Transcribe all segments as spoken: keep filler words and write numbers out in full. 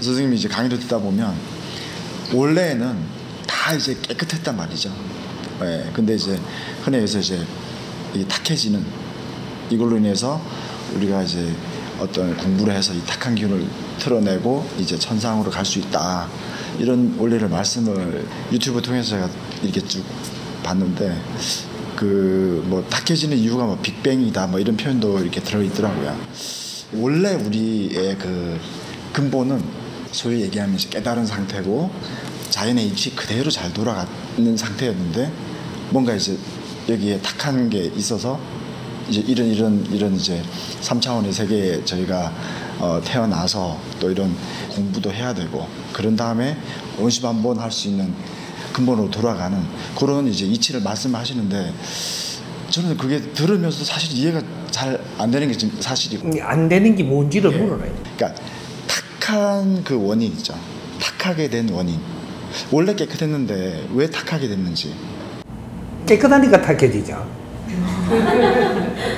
선생님이 이제 강의를 듣다 보면 원래는 다 이제 깨끗했단 말이죠. 예, 근데 이제 흔히 해서 이제 이 탁해지는 이걸로 인해서 우리가 이제 어떤 공부를 해서 이 탁한 기운을 틀어내고 이제 천상으로 갈 수 있다, 이런 원리를 말씀을 유튜브 통해서 제가 이렇게 쭉 봤는데, 그 뭐 탁해지는 이유가 뭐 빅뱅이다 뭐 이런 표현도 이렇게 들어있더라고요. 원래 우리의 그 근본은 소위 얘기하면 이제 깨달은 상태고 자연의 이치 그대로 잘 돌아가는 상태였는데, 뭔가 이제 여기에 탁한 게 있어서 이제 이런 이런 이런 이제 삼 차원의 세계에 저희가 어, 태어나서 또 이런 공부도 해야 되고 그런 다음에 원시반본 할 수 있는 근본으로 돌아가는 그런 이제 이치를 말씀하시는데, 저는 그게 들으면서 사실 이해가 잘 안 되는 게 지금 사실이고, 안 되는 게 뭔지를 예. 모르네. 그러니까 탁한 그 원인 있죠. 탁하게 된 원인. 원래 깨끗했는데 왜 탁하게 됐는지. 깨끗하니까 탁해지죠.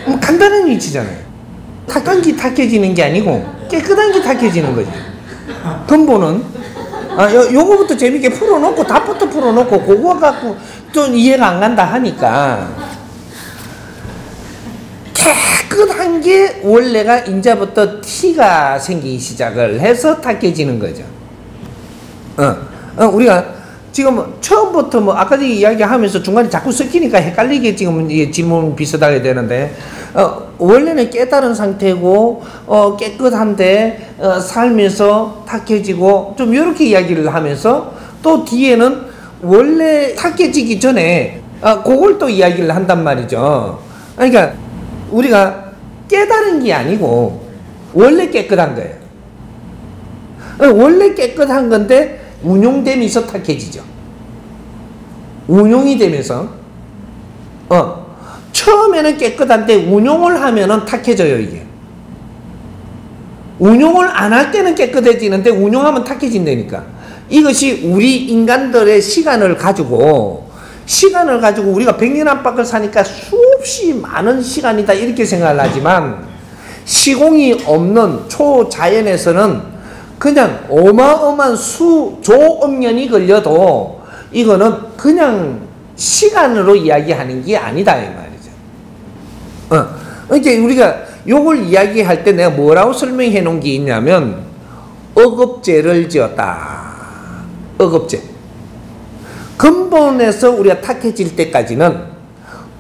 뭐 간단한 위치잖아요. 탁한 게 탁해지는 게 아니고 깨끗한 게 탁해지는 거죠. 근본은 아, 요, 요거부터 재밌게 풀어놓고 답부터 풀어놓고 그거 갖고 좀 이해가 안 간다 하니까, 깨끗한 게 원래가 인자부터 티가 생기기 시작을 해서 탁해지는 거죠. 어, 어 우리가 지금 처음부터 뭐 아까도 이야기하면서 중간에 자꾸 섞이니까 헷갈리게 지금 이 질문 비슷하게 되는데, 어, 원래는 깨달은 상태고 어, 깨끗한데 어, 살면서 탁해지고 좀 이렇게 이야기를 하면서, 또 뒤에는 원래 탁해지기 전에 어, 그걸 또 이야기를 한단 말이죠. 그러니까 우리가 깨달은 게 아니고 원래 깨끗한 거예요. 원래 깨끗한 건데 운용되면서 탁해지죠. 운용이 되면서 어 처음에는 깨끗한데 운용을 하면은 탁해져요. 이게 운용을 안 할 때는 깨끗해지는데 운용하면 탁해진다니까. 이것이 우리 인간들의 시간을 가지고 시간을 가지고 우리가 백 년 안팎을 사니까 수없이 많은 시간이다 이렇게 생각을 하지만, 시공이 없는 초자연에서는 그냥 어마어마한 수조억년이 걸려도 이거는 그냥 시간으로 이야기하는 게 아니다 이 말이죠. 어. 그러니까 우리가 요걸 이야기할 때 내가 뭐라고 설명해 놓은 게 있냐면, 억업죄를 지었다. 억업죄. 근본에서 우리가 탁해질 때까지는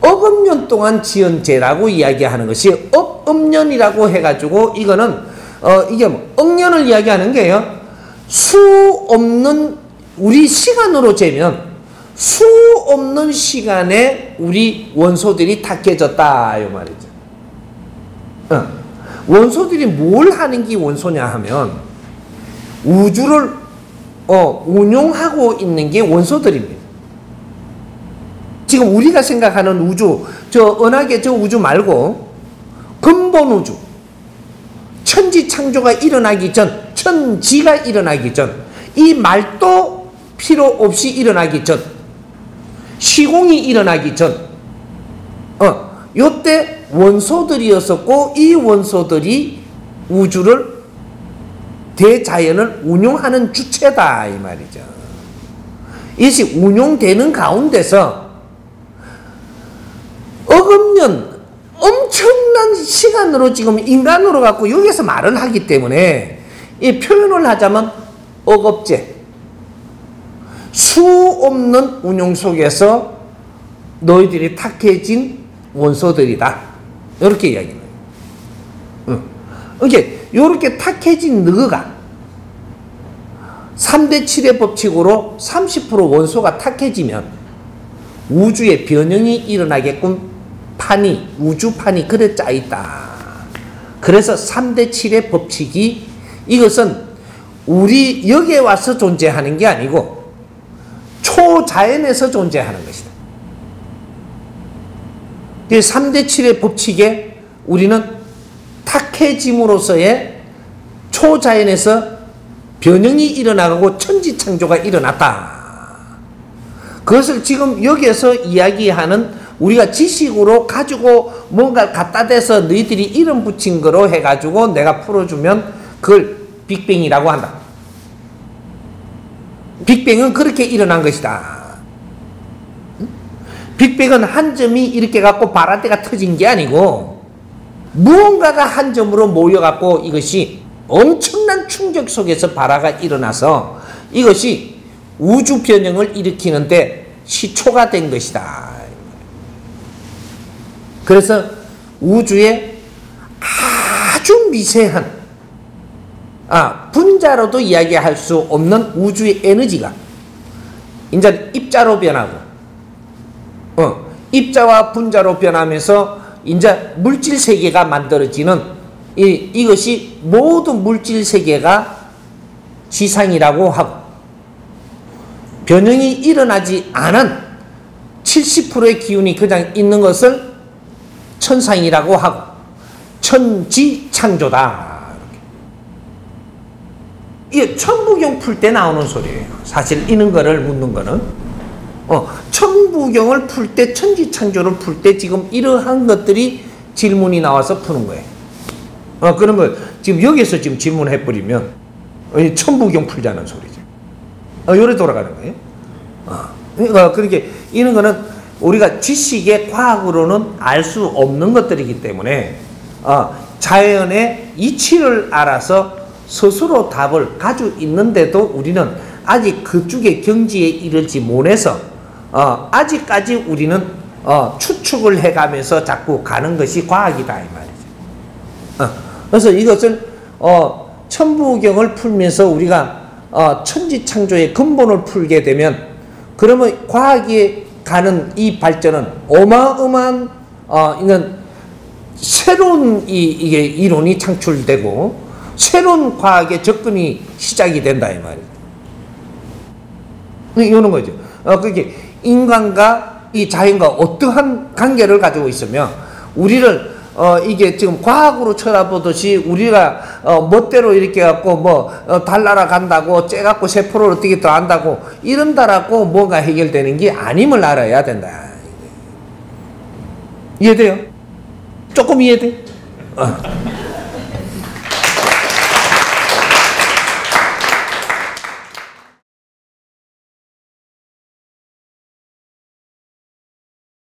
억업년 동안 지은 죄라고 이야기하는 것이, 억업년이라고 해가지고 이거는 어, 이게 뭐, 억년을 이야기하는 게요, 수 없는, 우리 시간으로 재면, 수 없는 시간에 우리 원소들이 탁해졌다, 요 말이죠. 어. 원소들이 뭘 하는 게 원소냐 하면, 우주를, 어, 운용하고 있는 게 원소들입니다. 지금 우리가 생각하는 우주, 저, 은하계 저 우주 말고, 근본 우주. 천지 창조가 일어나기 전, 천지가 일어나기 전, 이 말도 필요 없이 일어나기 전, 시공이 일어나기 전, 어, 요때 원소들이었었고, 이 원소들이 우주를, 대자연을 운용하는 주체다, 이 말이죠. 이것이 운용되는 가운데서, 억업년, 엄청난 시간으로 지금 인간으로 갖고 여기서 말을 하기 때문에, 이 표현을 하자면 억업죄, 수 없는 운용 속에서 너희들이 탁해진 원소들이다 이렇게 이야기해요. 응. 이렇게 이렇게 탁해진 너가 삼 대 칠의 법칙으로 삼십 퍼센트 원소가 탁해지면 우주의 변형이 일어나게끔 판이, 우주판이 그래 짜있다. 그래서 삼 대 칠의 법칙이, 이것은 우리 여기에 와서 존재하는 게 아니고 초자연에서 존재하는 것이다. 삼 대 칠의 법칙에 우리는 탁해짐으로서의 초자연에서 변형이 일어나고 천지창조가 일어났다. 그것을 지금 여기에서 이야기하는, 우리가 지식으로 가지고 뭔가를 갖다 대서 너희들이 이름 붙인 거로 해가지고 내가 풀어주면 그걸 빅뱅이라고 한다. 빅뱅은 그렇게 일어난 것이다. 빅뱅은 한 점이 이렇게 갖고 바라대가 터진 게 아니고 무언가가 한 점으로 모여갖고 이것이 엄청난 충격 속에서 발화가 일어나서 이것이 우주 변형을 일으키는데 시초가 된 것이다. 그래서 우주의 아주 미세한 아, 분자로도 이야기할 수 없는 우주의 에너지가 이제 입자로 변하고 어, 입자와 분자로 변하면서 이제 물질 세계가 만들어지는 이, 이것이 모두 물질 세계가 지상이라고 하고 변형이 일어나지 않은 칠십 퍼센트의 기운이 그냥 있는 것을 천상이라고 하고 천지창조다. 이게 천부경 풀 때 나오는 소리예요. 사실 이런 거를 묻는 거는 어, 천부경을 풀 때, 천지창조를 풀 때 지금 이러한 것들이 질문이 나와서 푸는 거예요. 어, 그러면 지금 여기서 지금 질문해버리면 어, 천부경 풀자는 소리죠. 어, 요래 돌아가는 거예요. 어, 그러니까, 그러니까 이런 거는 우리가 지식의 과학으로는 알 수 없는 것들이기 때문에 어, 자연의 이치를 알아서 스스로 답을 가지고 있는데도 우리는 아직 그쪽의 경지에 이르지 못해서 어, 아직까지 우리는 어, 추측을 해가면서 자꾸 가는 것이 과학이다 이 말이죠. 어, 그래서 이것은 어, 천부경을 풀면서 우리가 어, 천지창조의 근본을 풀게 되면 그러면 과학이 가는 이 발전은 어마어마한 어, 이런 새로운 이, 이게 이론이 창출되고 새로운 과학의 접근이 시작이 된다 이 말이죠. 이런 거죠. 어, 그게 인간과 이 자연과 어떠한 관계를 가지고 있으며 우리를 어 이게 지금 과학으로 쳐다보듯이 우리가 어 멋대로 이렇게 갖고 뭐 어 달나라 간다고 쟤 갖고 세포를 어떻게 더 한다고 이런다라고 뭔가 해결되는 게 아님을 알아야 된다. 이해돼요? 조금 이해돼? 어.